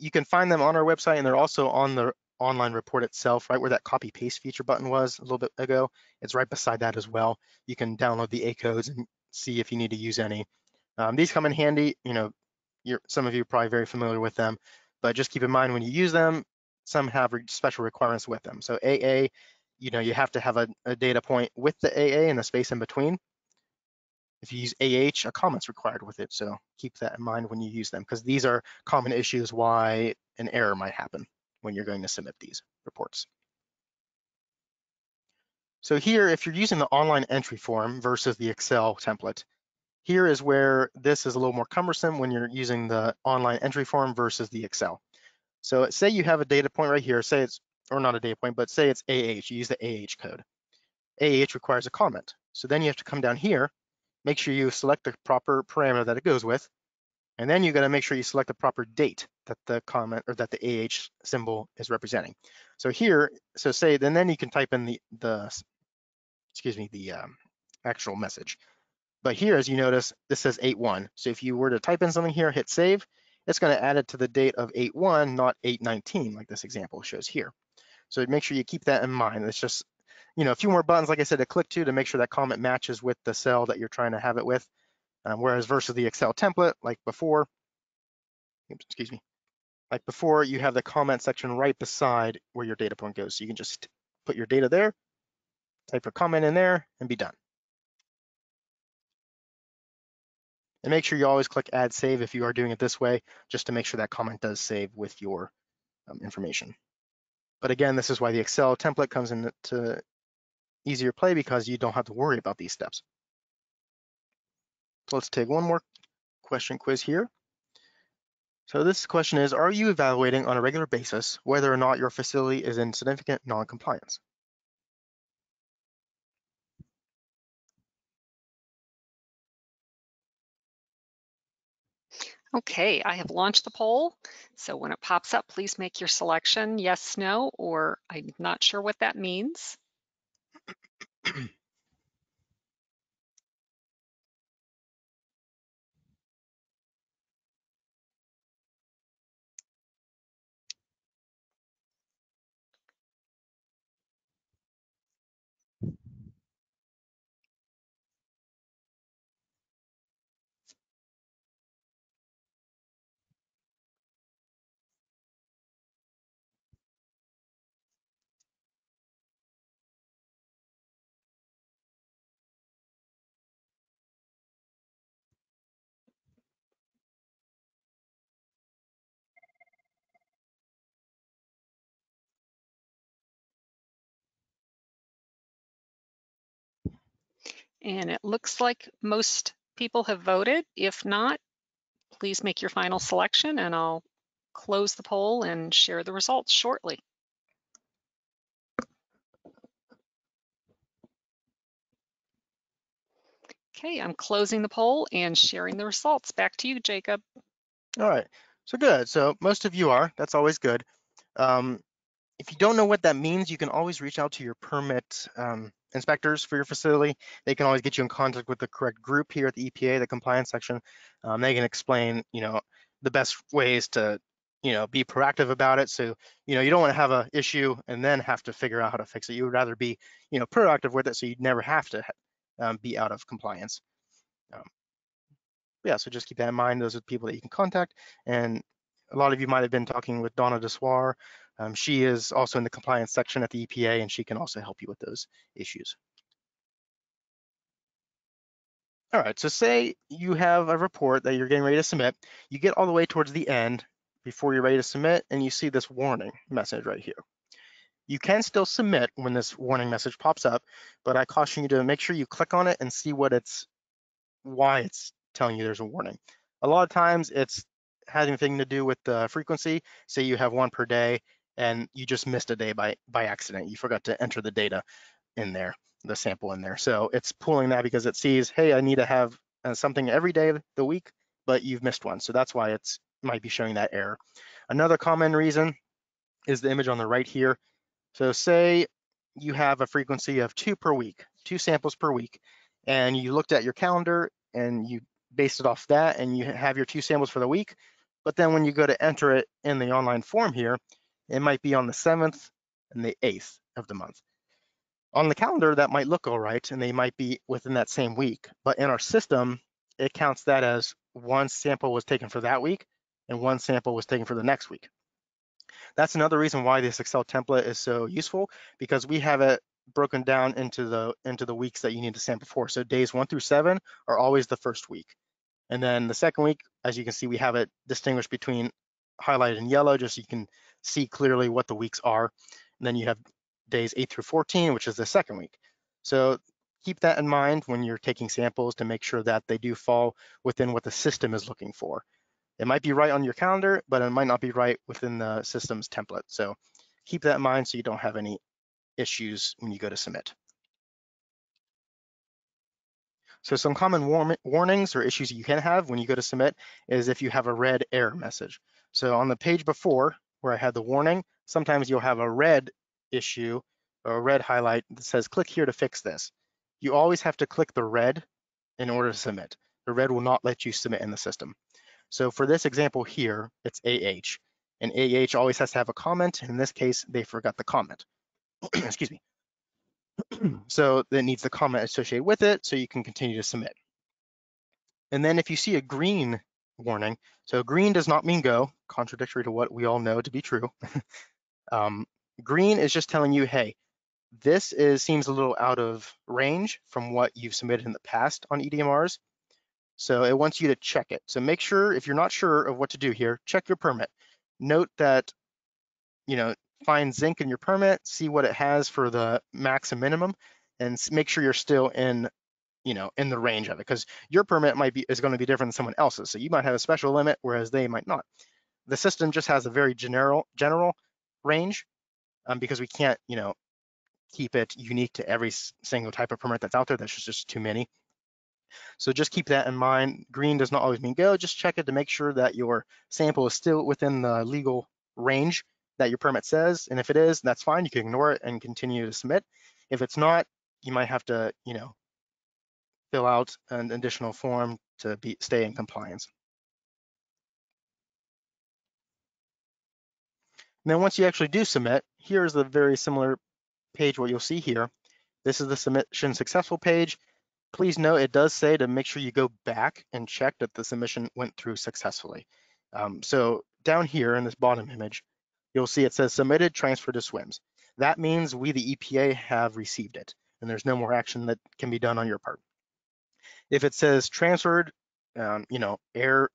you can find them on our website, and they're also on the online report itself, right where that copy paste feature button was a little bit ago. It's right beside that as well. You can download the A codes and see if you need to use any. These come in handy, you know, some of you are probably very familiar with them, but just keep in mind when you use them, some have special requirements with them. So AA, you know, you have to have a data point with the AA and the space in between. If you use AH, a comment's required with it. So keep that in mind when you use them, because these are common issues why an error might happen when you're going to submit these reports. So here, if you're using the online entry form versus the Excel template, here is where this is a little more cumbersome when you're using the online entry form versus the Excel. So say you have a data point right here, say it's, or not a data point, but say it's AH, you use the AH code. AH requires a comment. So then you have to come down here, make sure you select the proper parameter that it goes with, and then you gotta make sure you select the proper date that the comment or that the AH symbol is representing. So here, so say, then you can type in the actual message. But here, as you notice, this says 8-1. So if you were to type in something here, hit save, it's going to add it to the date of 8-1, not 8-19, like this example shows here. So make sure you keep that in mind. It's just, you know, a few more buttons, like I said, to click to make sure that comment matches with the cell that you're trying to have it with. Whereas versus the Excel template, like before, you have the comment section right beside where your data point goes. So you can just put your data there, type your comment in there, and be done. And make sure you always click add save if you are doing it this way, just to make sure that comment does save with your information. But again, this is why the Excel template comes into easier play, because you don't have to worry about these steps. So let's take one more question quiz here. So this question is, are you evaluating on a regular basis whether or not your facility is in significant non-compliance? Okay, I have launched the poll. So when it pops up, please make your selection, yes, no, or I'm not sure what that means. And it looks like most people have voted. If not, please make your final selection and I'll close the poll and share the results shortly. Okay, I'm closing the poll and sharing the results. Back to you, Jacob. All right, so good. So most of you are, that's always good. If you don't know what that means, you can always reach out to your permit inspectors for your facility. They can always get you in contact with the correct group here at the EPA, the compliance section. They can explain, you know, the best ways to, you know, be proactive about it. So, you know, you don't want to have an issue and then have to figure out how to fix it. You would rather be, you know, proactive with it so you'd never have to be out of compliance. Yeah, so just keep that in mind. Those are the people that you can contact. And a lot of you might have been talking with Donna DeSwar. She is also in the compliance section at the EPA, and she can also help you with those issues. All right, so say you have a report that you're getting ready to submit. You get all the way towards the end before you're ready to submit, and you see this warning message right here. You can still submit when this warning message pops up, but I caution you to make sure you click on it and see what it's, why it's telling you there's a warning. A lot of times it's having anything to do with the frequency. Say you have one per day, and you just missed a day by accident. You forgot to enter the data in there, the sample in there. So it's pulling that because it sees, hey, I need to have something every day of the week, but you've missed one. So that's why it might be showing that error. Another common reason is the image on the right here. So say you have a frequency of 2 samples per week, and you looked at your calendar and you based it off that, and you have your 2 samples for the week. But then when you go to enter it in the online form here, it might be on the 7th and the 8th of the month. On the calendar, that might look all right, and they might be within that same week. But in our system, it counts that as one sample was taken for that week, and one sample was taken for the next week. That's another reason why this Excel template is so useful, because we have it broken down into the weeks that you need to sample for. So days 1 through 7 are always the first week. And then the second week, as you can see, we have it distinguished between highlighted in yellow, just so you can see clearly what the weeks are. And then you have days 8 through 14, which is the second week. So keep that in mind when you're taking samples to make sure that they do fall within what the system is looking for. It might be right on your calendar, but it might not be right within the system's template. So keep that in mind so you don't have any issues when you go to submit. So some common warnings or issues you can have when you go to submit is if you have a red error message. So on the page before where I had the warning, sometimes you'll have a red issue or a red highlight that says click here to fix this. You always have to click the red in order to submit. The red will not let you submit in the system. So for this example here, it's AH, and AH always has to have a comment. In this case, they forgot the comment. Excuse me. So that needs the comment associated with it so you can continue to submit. And then if you see a green warning, so green does not mean go, contradictory to what we all know to be true. Green is just telling you, hey, this seems a little out of range from what you've submitted in the past on EDMRs. So it wants you to check it. So make sure, if you're not sure of what to do here, check your permit. Note that, you know, find Zink in your permit, see what it has for the max and minimum, and make sure you're still in, you know, in the range of it, because your permit is going to be different than someone else's. So you might have a special limit, whereas they might not. The system just has a very general range because we can't, you know, keep it unique to every single type of permit that's out there. That's just too many. So just keep that in mind. Green does not always mean go. Just check it to make sure that your sample is still within the legal range that your permit says, and if it is, that's fine. You can ignore it and continue to submit. If it's not, you might have to, you know, fill out an additional form to stay in compliance. And then once you actually do submit, here's a very similar page what you'll see here. This is the submission successful page. Please note it does say to make sure you go back and check that the submission went through successfully. So down here in this bottom image, you'll see it says submitted, transferred to SWIMS. That means we, the EPA, have received it, and there's no more action that can be done on your part. If it says transferred, you know, error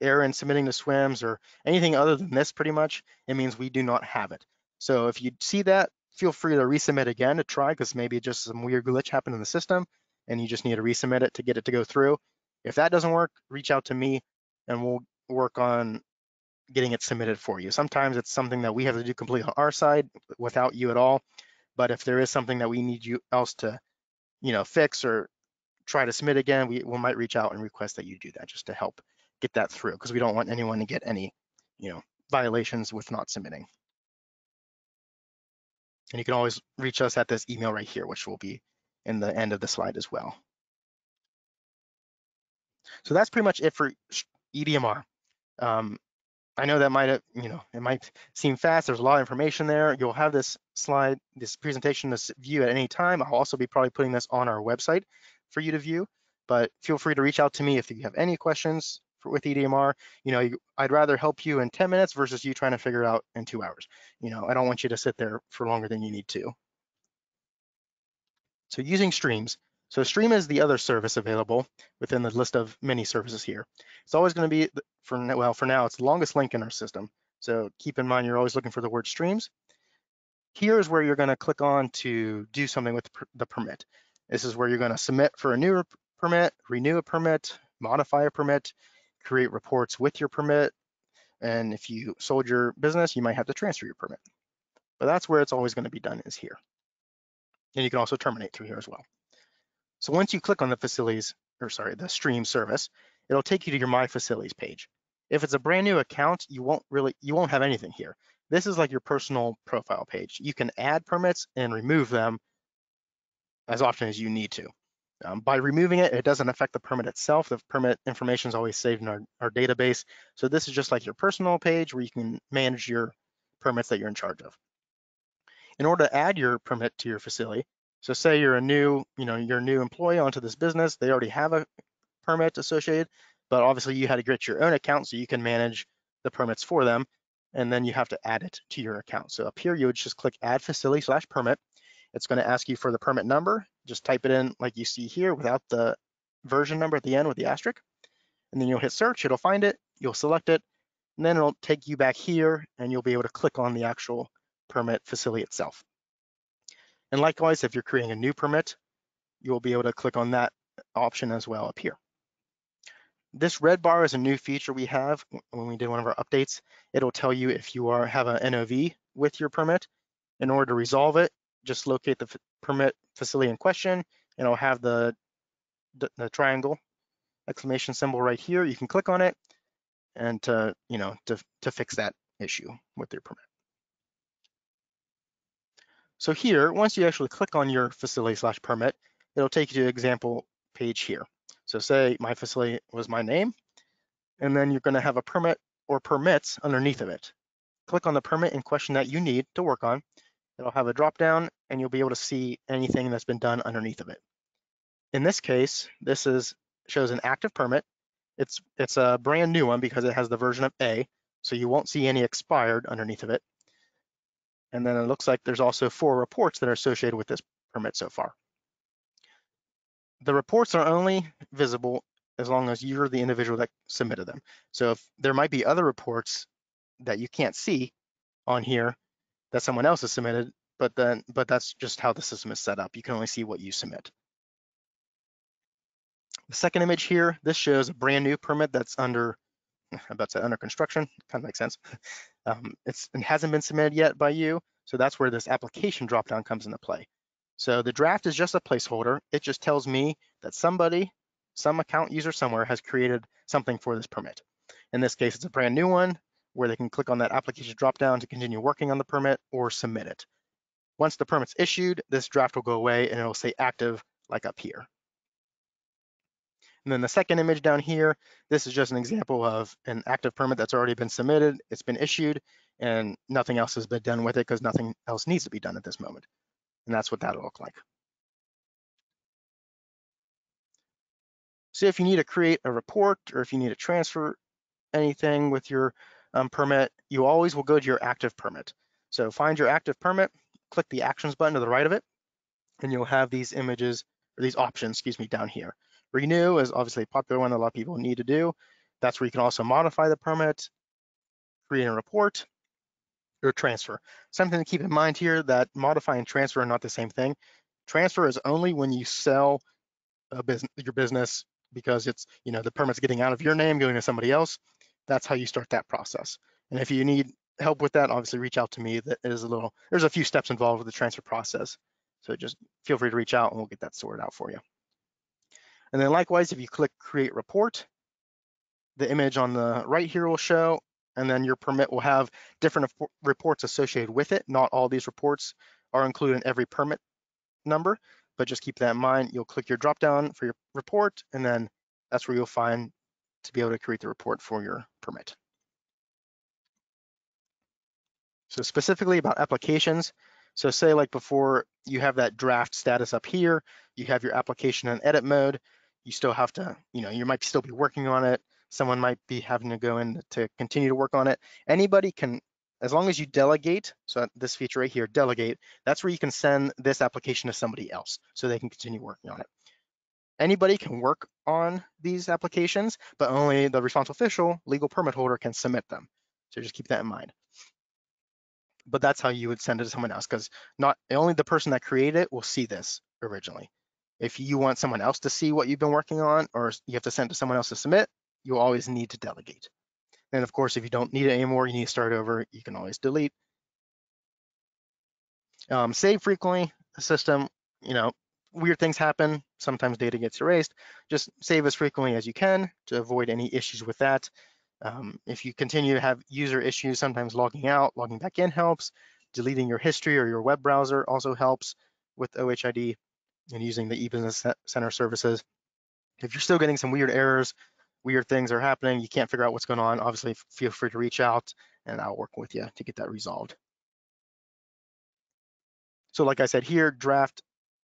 in submitting to SWIMS or anything other than this, pretty much, it means we do not have it. So if you see that, feel free to resubmit again to try, because maybe just some weird glitch happened in the system. and you just need to resubmit it to get it to go through. If that doesn't work, reach out to me and we'll work on getting it submitted for you. Sometimes it's something that we have to do completely on our side without you at all. But if there is something that we need you else to, you know, fix or try to submit again, we might reach out and request that you do that just to help get that through, because we don't want anyone to get any, you know, violations with not submitting. And you can always reach us at this email right here, which will be in the end of the slide as well. So that's pretty much it for EDMR. I know that might have, you know, it might seem fast. There's a lot of information there. You'll have this slide, this presentation, this view at any time. I'll also be probably putting this on our website for you to view, but feel free to reach out to me if you have any questions with EDMR. You know, I'd rather help you in 10 minutes versus you trying to figure it out in 2 hours. You know, I don't want you to sit there for longer than you need to. So using STREAMS. So STREAM is the other service available within the list of many services here. It's always going to be, for now, it's the longest link in our system. So keep in mind, you're always looking for the word STREAMS. Here is where you're going to click on to do something with the permit. This is where you're going to submit for a new permit, renew a permit, modify a permit, create reports with your permit. And if you sold your business, you might have to transfer your permit. But that's where it's always going to be done, is here. And you can also terminate through here as well. So once you click on the facilities, or sorry, the STREAM service, it'll take you to your My Facilities page. If it's a brand new account, you won't have anything here. This is like your personal profile page. You can add permits and remove them as often as you need to. By removing it, it doesn't affect the permit itself. The permit information is always saved in our database. So this is just like your personal page where you can manage your permits that you're in charge of. In order to add your permit to your facility, so say you're a new, you know, you're a new employee onto this business, they already have a permit associated, but obviously you had to create your own account so you can manage the permits for them, and then you have to add it to your account. So up here, you would just click add facility / permit. It's going to ask you for the permit number. Just type it in like you see here without the version number at the end with the asterisk, and then you'll hit search, it'll find it, you'll select it, and then it'll take you back here and you'll be able to click on the actual permit facility itself. And likewise, if you're creating a new permit, you'll be able to click on that option as well up here. This red bar is a new feature we have when we did one of our updates. It'll tell you if you have an NOV with your permit. In order to resolve it, just locate the permit facility in question, and it'll have the triangle exclamation symbol right here. You can click on it and to fix that issue with your permit. So here, once you actually click on your facility / permit, it'll take you to example page here. So say my facility was my name, and then you're gonna have a permit or permits underneath of it. Click on the permit in question that you need to work on. It'll have a drop down and you'll be able to see anything that's been done underneath of it. In this case, this shows an active permit. It's a brand new one because it has the version of A, so you won't see any expired underneath of it. And then it looks like there's also 4 reports that are associated with this permit so far. The reports are only visible as long as you're the individual that submitted them. So if there might be other reports that you can't see on here that someone else has submitted, but that's just how the system is set up. You can only see what you submit. The second image here, this shows a brand new permit that's under construction, kind of makes sense. It hasn't been submitted yet by you, so that's where this application dropdown comes into play. So the draft is just a placeholder. It just tells me that somebody, some account user somewhere, has created something for this permit. In this case, it's a brand new one where they can click on that application dropdown to continue working on the permit or submit it. Once the permit's issued, this draft will go away and it'll say active, like up here. And then the second image down here, this is just an example of an active permit that's already been submitted, it's been issued, and nothing else has been done with it because nothing else needs to be done at this moment. And that's what that'll look like. So if you need to create a report or if you need to transfer anything with your permit, you always will go to your active permit. So find your active permit, click the actions button to the right of it, and you'll have these images, or these options, excuse me, down here. Renew is obviously a popular one that a lot of people need to do. That's where you can also modify the permit, create a report, or transfer. Something to keep in mind here that modify and transfer are not the same thing. Transfer is only when you sell a business, your business, because it's, you know, the permit's getting out of your name, going to somebody else. That's how you start that process. And if you need help with that, obviously reach out to me. That is a little, there's a few steps involved with the transfer process. So just feel free to reach out and we'll get that sorted out for you. And then likewise, if you click create report, the image on the right here will show, and then your permit will have different reports associated with it. Not all these reports are included in every permit number, but just keep that in mind. You'll click your drop down for your report, and then that's where you'll find to be able to create the report for your permit. So specifically about applications. So say like before, you have that draft status up here, you have your application in edit mode, you still have to, you know, you might still be working on it. Someone might be having to go in to continue to work on it. Anybody can, as long as you delegate, so this feature right here, delegate, that's where you can send this application to somebody else so they can continue working on it. Anybody can work on these applications, but only the responsible official, legal permit holder, can submit them. So just keep that in mind. But that's how you would send it to someone else, because not only the person that created it will see this originally. If you want someone else to see what you've been working on, or you have to send it to someone else to submit, you'll always need to delegate. And of course, if you don't need it anymore, you need to start over, you can always delete. Save frequently, the system, you know, weird things happen. Sometimes data gets erased. Just save as frequently as you can to avoid any issues with that. If you continue to have user issues, sometimes logging out, logging back in helps. Deleting your history or your web browser also helps with OHID and using the eBusiness Center services. If you're still getting some weird errors, weird things are happening, you can't figure out what's going on, obviously feel free to reach out and I'll work with you to get that resolved. So like I said here, draft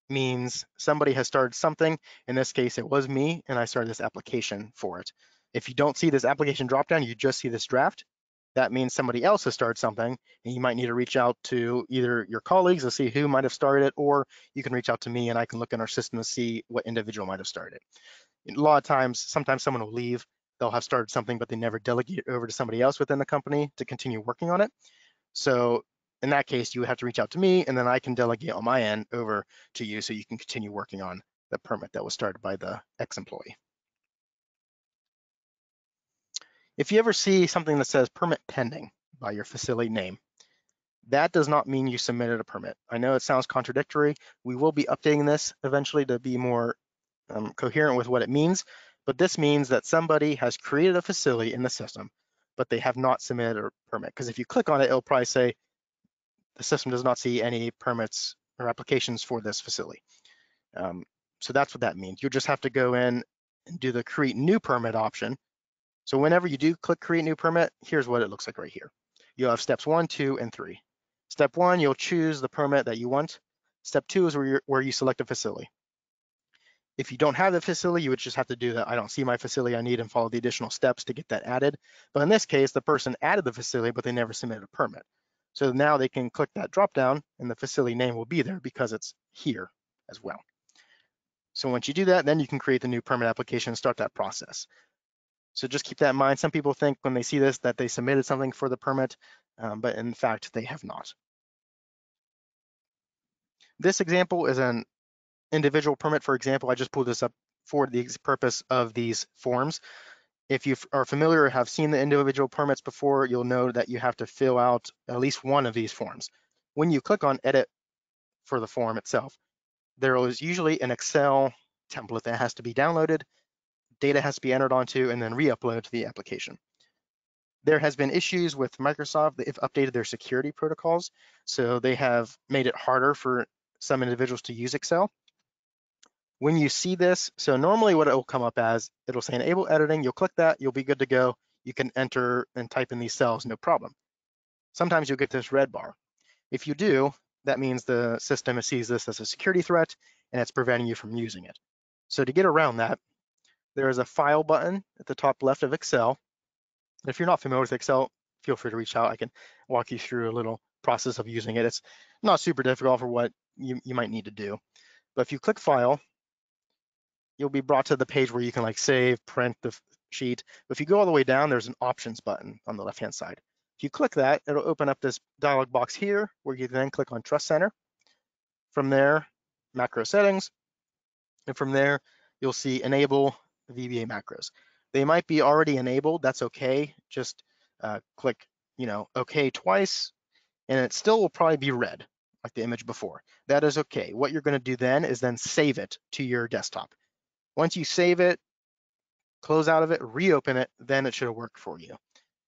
means somebody has started something. In this case, it was me, and I started this application for it. If you don't see this application dropdown, you just see this draft, that means somebody else has started something, and you might need to reach out to either your colleagues to see who might have started it, or you can reach out to me and I can look in our system to see what individual might have started it. A lot of times, sometimes someone will leave, they'll have started something, but they never delegate it over to somebody else within the company to continue working on it. So in that case, you would have to reach out to me, and then I can delegate on my end over to you so you can continue working on the permit that was started by the ex-employee. If you ever see something that says permit pending by your facility name, that does not mean you submitted a permit. I know it sounds contradictory. We will be updating this eventually to be more coherent with what it means, but this means that somebody has created a facility in the system, but they have not submitted a permit. Because if you click on it, it'll probably say the system does not see any permits or applications for this facility. So that's what that means. You'll just have to go in and do the create new permit option. So whenever you do click create new permit, here's what it looks like right here. You'll have steps 1, 2, and 3. Step 1, you'll choose the permit that you want. Step 2 is where you select a facility. If you don't have the facility, you would just have to do that. I don't see my facility I need, and follow the additional steps to get that added. But in this case, the person added the facility, but they never submitted a permit. So now they can click that drop down and the facility name will be there because it's here as well. So once you do that, then you can create the new permit application and start that process. So just keep that in mind. Some people think when they see this that they submitted something for the permit, but in fact, they have not. This example is an individual permit. For example, I just pulled this up for the purpose of these forms. If you are familiar or have seen the individual permits before, you'll know that you have to fill out at least one of these forms. When you click on edit for the form itself, there is usually an Excel template that has to be downloaded. Data has to be entered onto and then re-uploaded to the application. There has been issues with Microsoft. They've updated their security protocols, so they have made it harder for some individuals to use Excel. When you see this, so normally what it will come up as, it'll say enable editing, you'll click that, you'll be good to go. You can enter and type in these cells, no problem. Sometimes you'll get this red bar. If you do, that means the system sees this as a security threat and it's preventing you from using it. So to get around that, there is a file button at the top left of Excel. If you're not familiar with Excel, feel free to reach out. I can walk you through a little process of using it. It's not super difficult for what you might need to do. But if you click file, you'll be brought to the page where you can like save, print the sheet. If you go all the way down, there's an options button on the left-hand side. If you click that, it'll open up this dialog box here where you then click on Trust Center. From there, macro settings. And from there, you'll see enable the VBA macros. They might be already enabled, that's okay. Just click, okay twice, and it still will probably be red, like the image before. That is okay. What you're gonna do then is then save it to your desktop. Once you save it, close out of it, reopen it, then it should have worked for you.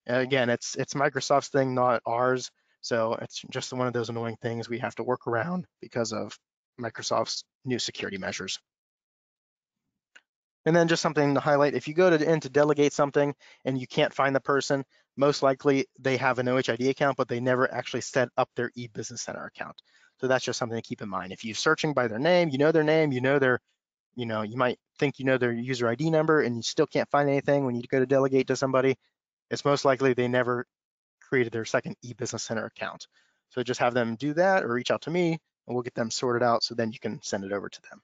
And again, it's Microsoft's thing, not ours. So it's just one of those annoying things we have to work around because of Microsoft's new security measures. And then just something to highlight, if you go in to delegate something and you can't find the person, most likely they have an OHID account, but they never actually set up their eBusiness Center account. So that's just something to keep in mind. If you're searching by their name, you might think their user ID number and you still can't find anything when you go to delegate to somebody, it's most likely they never created their second eBusiness Center account. So just have them do that or reach out to me and we'll get them sorted out so then you can send it over to them.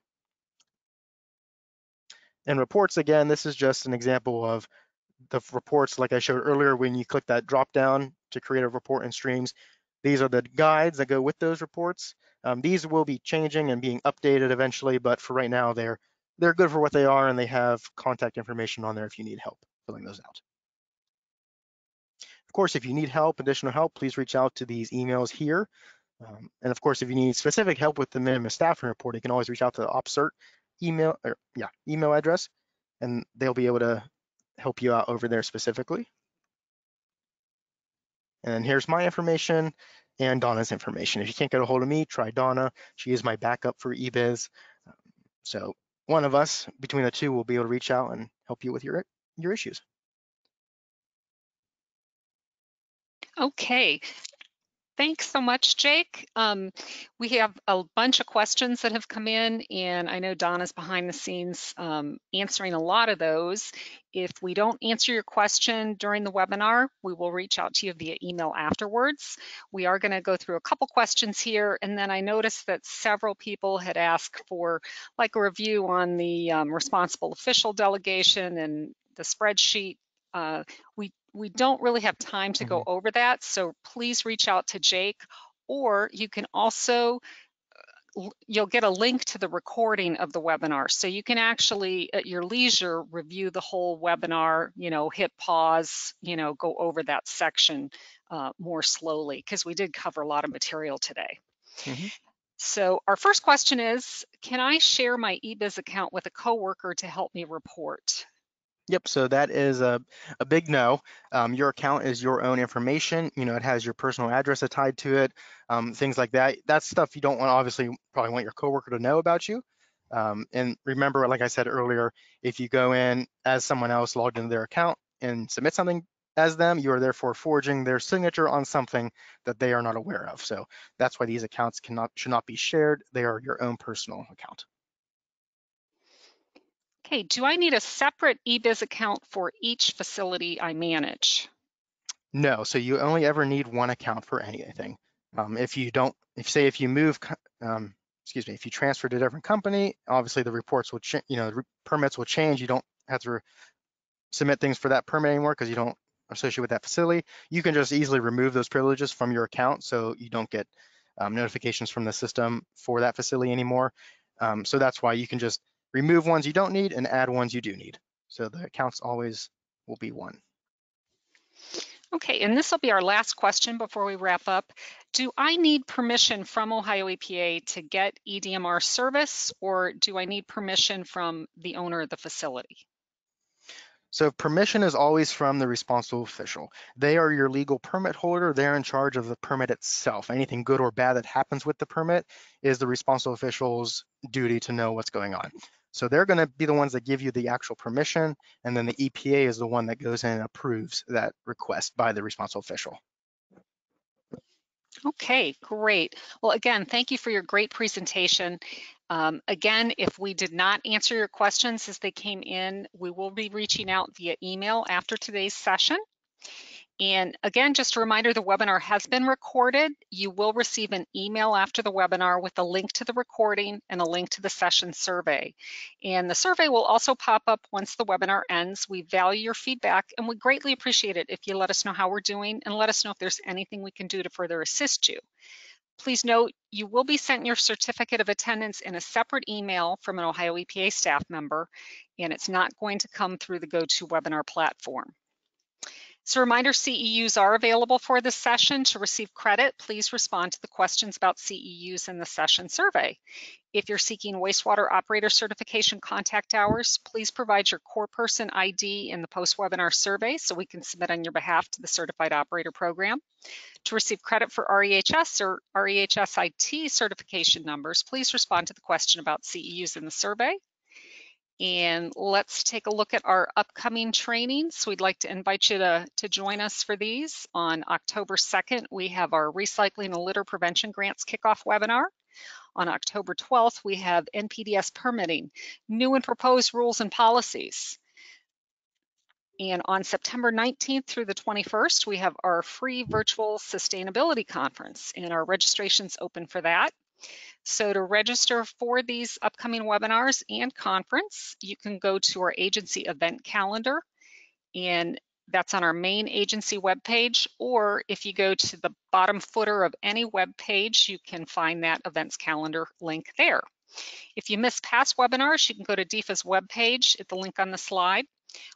And reports, again, this is just an example of the reports like I showed earlier when you click that drop down to create a report in Streams. These are the guides that go with those reports. These will be changing and being updated eventually, but for right now, they're good for what they are and they have contact information on there if you need help filling those out. Of course, if you need help, additional help, please reach out to these emails here. And of course, if you need specific help with the minimum staffing report, you can always reach out to the OpsCert email address, and they'll be able to help you out over there specifically. And here's my information and Donna's information. If you can't get a hold of me, try Donna. She is my backup for eBiz. So one of us, between the two, will be able to reach out and help you with your issues. Okay. Thanks so much, Jake. We have a bunch of questions that have come in, and I know Donna's behind the scenes answering a lot of those. If we don't answer your question during the webinar, we will reach out to you via email afterwards. We are going to go through a couple questions here, and then I noticed that several people had asked for like a review on the responsible official delegation and the spreadsheet. We don't really have time to go over that, so please reach out to Jake, or you can also, you'll get a link to the recording of the webinar, so you can actually, at your leisure, review the whole webinar, hit pause, go over that section more slowly, because we did cover a lot of material today. So our first question is, can I share my eBiz account with a coworker to help me report? Yep, so that is a big no. Your account is your own information. It has your personal address tied to it, things like that. That's stuff you don't want, obviously, probably want your coworker to know about you. And remember, like I said earlier, if you go in as someone else logged into their account and submit something as them, you are therefore forging their signature on something that they are not aware of. So that's why these accounts should not be shared. They are your own personal account. Okay, do I need a separate eBiz account for each facility I manage? No, so you only ever need one account for anything. If you move, if you transfer to a different company, obviously the reports will, permits will change. You don't have to submit things for that permit anymore because you don't associate with that facility. You can just easily remove those privileges from your account so you don't get notifications from the system for that facility anymore. So that's why you can just remove ones you don't need and add ones you do need. So the accounts always will be one. Okay, and this will be our last question before we wrap up. Do I need permission from Ohio EPA to get EDMR service, or do I need permission from the owner of the facility? So permission is always from the responsible official. They are your legal permit holder. They're in charge of the permit itself. Anything good or bad that happens with the permit is the responsible official's duty to know what's going on. So they're going to be the ones that give you the actual permission, and then the EPA is the one that goes in and approves that request by the responsible official. Okay, great. Well, again, thank you for your great presentation. Again, if we did not answer your questions as they came in, we will be reaching out via email after today's session. And again, just a reminder, the webinar has been recorded. You will receive an email after the webinar with a link to the recording and a link to the session survey. And the survey will also pop up once the webinar ends. We value your feedback and we greatly appreciate it if you let us know how we're doing and let us know if there's anything we can do to further assist you. Please note, you will be sent your certificate of attendance in a separate email from an Ohio EPA staff member, and it's not going to come through the GoToWebinar platform. As a reminder, CEUs are available for this session. To receive credit, please respond to the questions about CEUs in the session survey. If you're seeking wastewater operator certification contact hours, please provide your core person ID in the post-webinar survey so we can submit on your behalf to the Certified Operator Program. To receive credit for REHS or REHS IT certification numbers, please respond to the question about CEUs in the survey. And let's take a look at our upcoming trainings. We'd like to invite you to join us for these. On October 2nd, we have our Recycling and Litter Prevention Grants Kickoff Webinar. On October 12th, we have NPDES Permitting, New and Proposed Rules and Policies. And on September 19th through the 21st, we have our free virtual sustainability conference, and our registration's open for that. So to register for these upcoming webinars and conference, you can go to our agency event calendar, and that's on our main agency webpage, or if you go to the bottom footer of any webpage, you can find that events calendar link there. If you miss past webinars, you can go to DEFA's webpage at the link on the slide.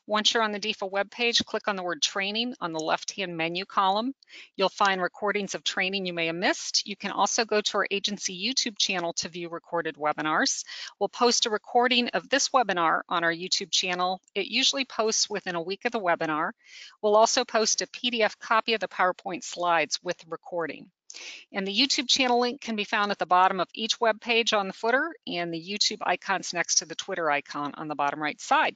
Once you're on the DEFA webpage, click on the word training on the left-hand menu column. You'll find recordings of training you may have missed. You can also go to our agency YouTube channel to view recorded webinars. We'll post a recording of this webinar on our YouTube channel. It usually posts within a week of the webinar. We'll also post a PDF copy of the PowerPoint slides with the recording. And the YouTube channel link can be found at the bottom of each web page on the footer, and the YouTube icon's next to the Twitter icon on the bottom right side.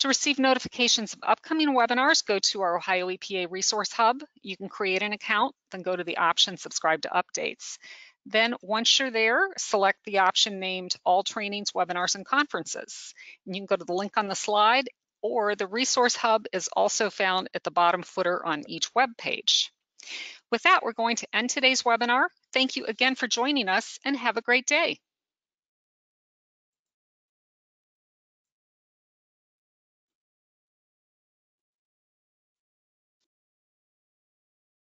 To receive notifications of upcoming webinars, go to our Ohio EPA Resource Hub. You can create an account, then go to the option Subscribe to Updates. Then once you're there, select the option named All Trainings, Webinars, and Conferences. And you can go to the link on the slide, or the Resource Hub is also found at the bottom footer on each web page. With that, we're going to end today's webinar. Thank you again for joining us, and have a great day.